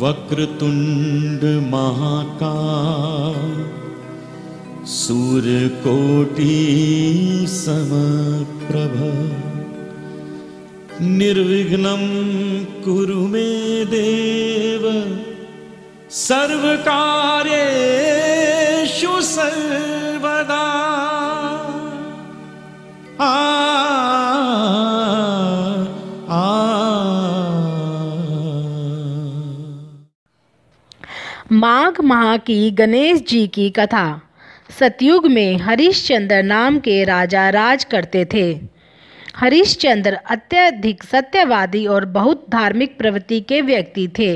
वक्रतुंड महाकाल सूर्यकोटि समप्रभ निर्विघ्नं कुरु मे देव सर्वकार्येषु सर्वदा। माघ माह की गणेश जी की कथा। सतयुग में हरिश्चंद्र नाम के राजा राज करते थे। हरिश्चंद्र अत्यधिक सत्यवादी और बहुत धार्मिक प्रवृत्ति के व्यक्ति थे।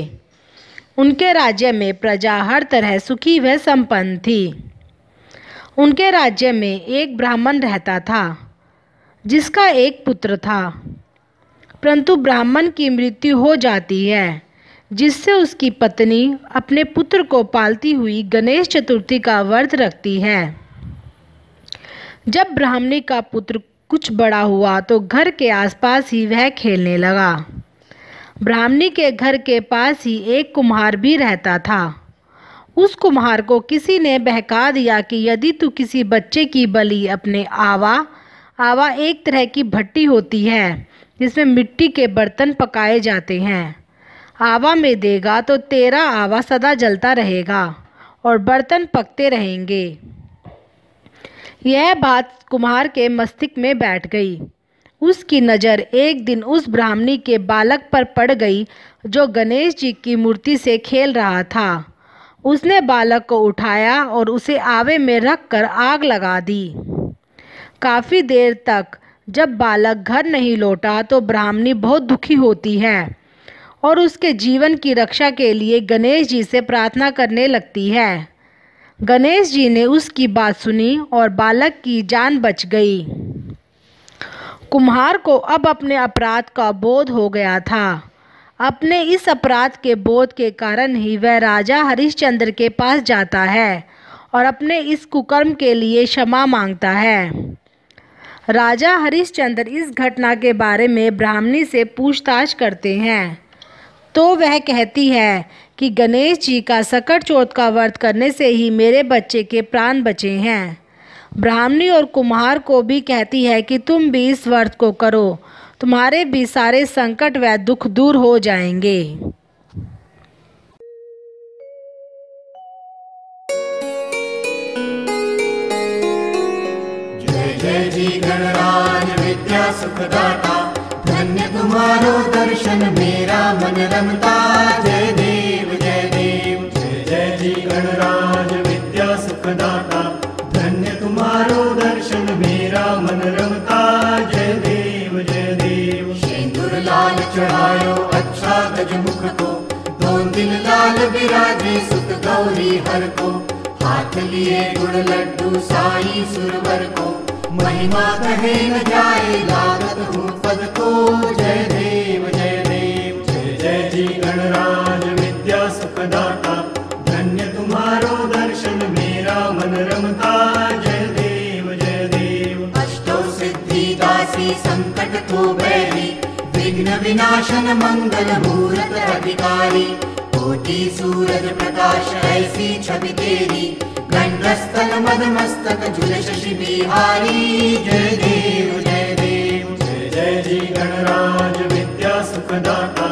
उनके राज्य में प्रजा हर तरह सुखी व संपन्न थी। उनके राज्य में एक ब्राह्मण रहता था जिसका एक पुत्र था, परंतु ब्राह्मण की मृत्यु हो जाती है, जिससे उसकी पत्नी अपने पुत्र को पालती हुई गणेश चतुर्थी का व्रत रखती है। जब ब्राह्मणी का पुत्र कुछ बड़ा हुआ तो घर के आसपास ही वह खेलने लगा। ब्राह्मणी के घर के पास ही एक कुम्हार भी रहता था। उस कुम्हार को किसी ने बहका दिया कि यदि तू किसी बच्चे की बलि अपने आवा एक तरह की भट्टी होती है जिसमें मिट्टी के बर्तन पकाए जाते हैं, आवा में देगा तो तेरा आवा सदा जलता रहेगा और बर्तन पकते रहेंगे। यह बात कुम्हार के मस्तिष्क में बैठ गई। उसकी नज़र एक दिन उस ब्राह्मणी के बालक पर पड़ गई जो गणेश जी की मूर्ति से खेल रहा था। उसने बालक को उठाया और उसे आवे में रखकर आग लगा दी। काफ़ी देर तक जब बालक घर नहीं लौटा तो ब्राह्मणी बहुत दुखी होती है और उसके जीवन की रक्षा के लिए गणेश जी से प्रार्थना करने लगती है। गणेश जी ने उसकी बात सुनी और बालक की जान बच गई। कुम्हार को अब अपने अपराध का बोध हो गया था। अपने इस अपराध के बोध के कारण ही वह राजा हरिश्चंद्र के पास जाता है और अपने इस कुकर्म के लिए क्षमा मांगता है। राजा हरिश्चंद्र इस घटना के बारे में ब्राह्मणी से पूछताछ करते हैं तो वह कहती है कि गणेश जी का सकट चौथ का व्रत करने से ही मेरे बच्चे के प्राण बचे हैं। ब्राह्मणी और कुम्हार को भी कहती है कि तुम भी इस व्रत को करो, तुम्हारे भी सारे संकट व दुख दूर हो जाएंगे। जय जी गणराज विद्या सुखदाता, धन्य तुम्हारो दर्शन मेरा मन रमता। जय देव जय देव, जय जय जी गणराज विद्या सुखदाता, धन्य तुम्हारो दर्शन मेरा मन रमता। जय देव जय देव, सिंदूर लाल चढ़ायो अच्छा गजमुख को, दोन दिल लाल विराजे सुत गौरी हर को, हाथ लिए गुड़ लड्डू साई सुरवर को, महिमा कहे न जाए लागत हूँ पद को। जय देव जय देव, जय जय जी गणराज विद्या सुखदाता, धन्य तुम्हारो दर्शन मेरा मन रमता। जय देव जय देव, अष्टो सिद्धि दासी संकट को बैरी, विघ्न विनाशन मंगल मूरत अधिकारी, कोटि सूरज प्रकाश ऐसी छवि तेरी, कंठस्थल मद मस्तक झूल शशि बिहारी। जय देव जय देव, जय जय जी गणराज विद्या सुखदाता,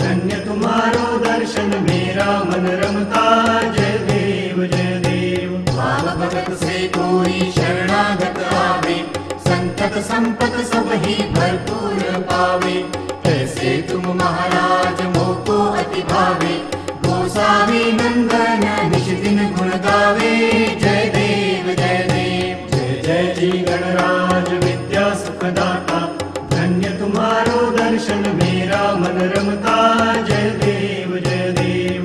धन्य तुम्हारो दर्शन मेरा मन रमता। जय देव जय देव, भाव भगत से कोई शरणागत आवे, संकट संपत सब ही भरपूर पावे, ऐसे तुम महाराज मोको अति भावे, गोसावी नंदन निश दिन गुण गावे। जय देव जय देव, जय जय जी गणराज विद्या सुखदाता, धन्य तुम्हारो दर्शन मेरा मन रमता। जय देव जय देव।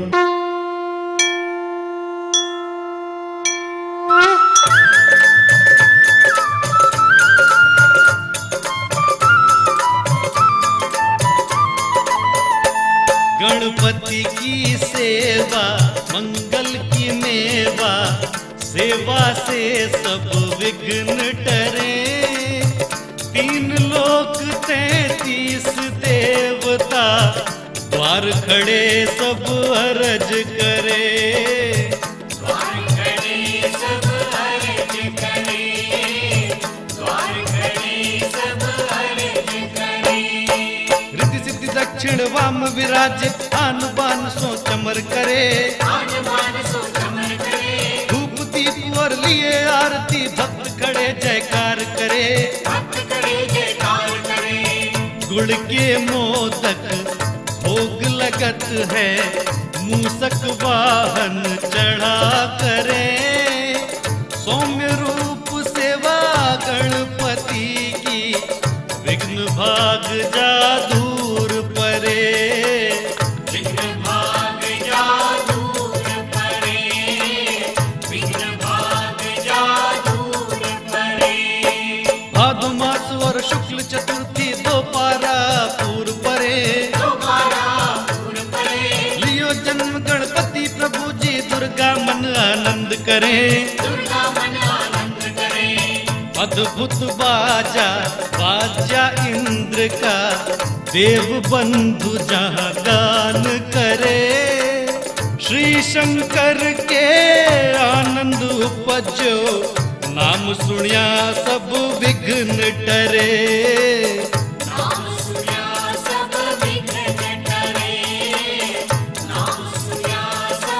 गणपति की सेवा मंगल की मेवा, सेवा से सब विघ्न टरे, तीन लोक 33 देवता द्वार खड़े सब अरज करे, द्वार खड़े सब अरज करे, द्वार खड़े सब अरज करे। रिद्धि सिद्धि दक्षिण वाम विराजित आन बान सो चमर करे, आन बान सो चमर करे। धूप दीप और लिए आरती भक्त खड़े जयकार करे, भक्त खड़े जयकार करे। गुड़ के मोदक भोग लगत है, मूसक वाहन चढ़ा करें। सौम्य रूप सेवा गणपति की, विघ्न भाग जा दूर परे, विघ्न भाग जा दूर परे, विघ्न भाग जा दूर परे। भादो मास और शुक्ल चतुर्थी दोपहरा पूर्व परे, आनंद करे, दुर्गा मन आनंद करे। अद्भुत बाजा बाजा इंद्र का, देव बंधु जहाँ गान करे। श्री शंकर के आनंद उपजो, नाम सुनिया सब विघ्न टरे, नाम सुनिया सब विघ्न टरे, नाम सुनिया सब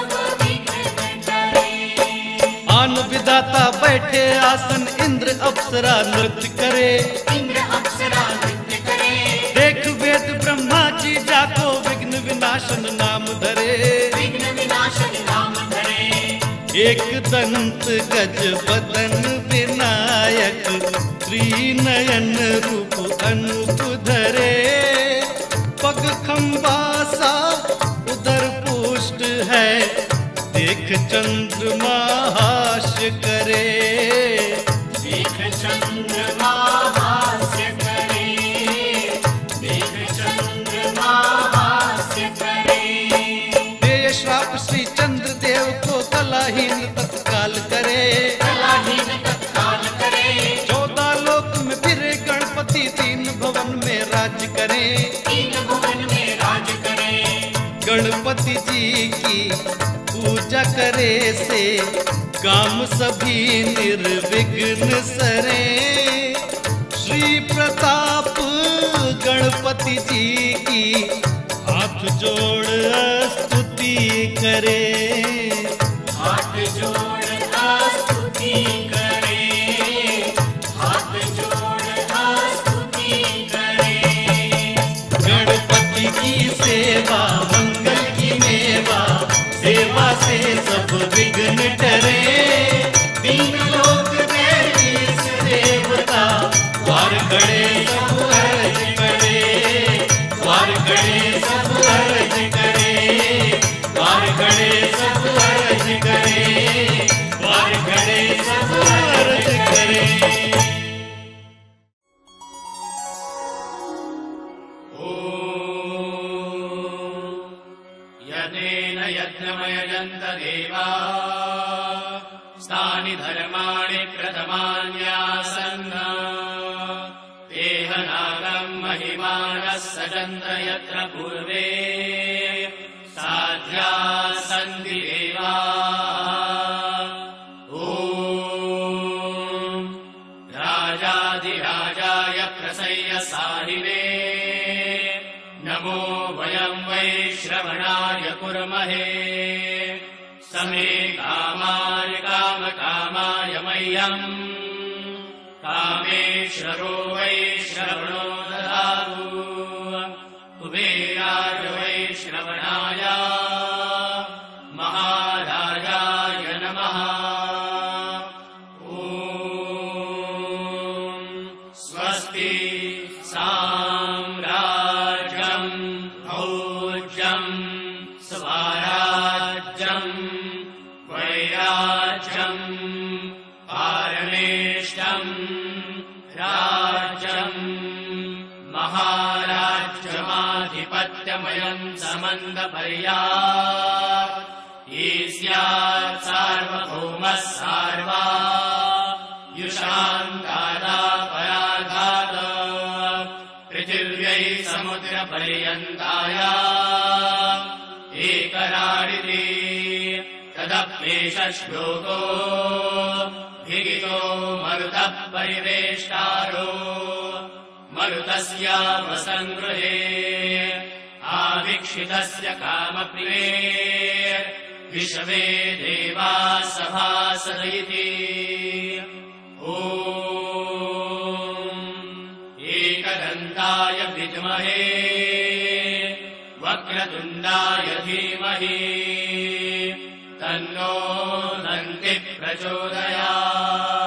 विधाता बैठे आसन, इंद्र अप्सरा नृत्य करे, इंद्र अप्सरा नृत्य करे। देख वेद ब्रह्मा जी जाको, विघ्न विनाशन नाम धरे, विघ्न विनाशन नाम धरे। एक दंत गज बदन विनायक, त्रिनयन रूप अनुप धरे। पग खम्बा सा उधर पुष्ट है, देख चंद्रमा हास्य करे, देख चंद्रमा हास्य करे, देख चंद्रमा हास्य करे। देय श्राप श्री चंद्र देव को, कलाहीन तत्काल करे, कलाहीन तत्काल करे। 14 लोक में फिरे गणपति, 3 भवन में राज करे, 3 भवन में राज करे। गणपति जी की पूजा करे से, काम सभी निर्विघ्न सरे। श्री प्रताप गणपति जी की, हाथ जोड़ स्तुति करे, हाथ जोड़ स्तुति करे, हाथ जोड़ स्तुति करे। गणपति की सेवा मंगल की मेवा, सेवा से सब विघ्न टरे। तीन लोक में शीर्ष देवता, द्वार खड़े सब अरज करे, द्वार खड़े सब अरज करे, द्वार खड़े सब अरज करे, द्वार खड़े सब अरज करे। देवा स्थानि धर्माणि प्रथमान्यासन्, देहनागं महिमानः सजन्त यत्र पूर्वे, साध्या सन्ति देवा। ॐ राजाधिराजाय प्रसय्य साहिवे, नमो वयं वै श्रवणाय कुर्महे। समे कामाय काम कामाय मह्यं, कामेश्वरो वै श्रवणो ददातु, कुबेराय वै श्रवणाय, महाराजाय नमः। ॐ स्वस्ति साम्राज्यं भौज्यं स्वाराज्यं वैराज्यं पारमेष्टं राज्यं महाराज्यमाधिपत्यमयं समन्तपर्यात्। ईस्यात् सार्वभौमः सार्वायुषां दाता पराघात्, पृथिव्यै समुद्र पर्यन्ताय एकरारिति तदप्येष श्लोको भिगितो मरुतः परिवेष्टारो मरुतस्य वसंगृहे आविक्षितस्य कामप्रिये विश्वे देवा सभासद इति ॐ एकदन्ताय विद्महे वक्रतुण्डाय धीमहि तन्नो दन्तिः प्रचोदयात्।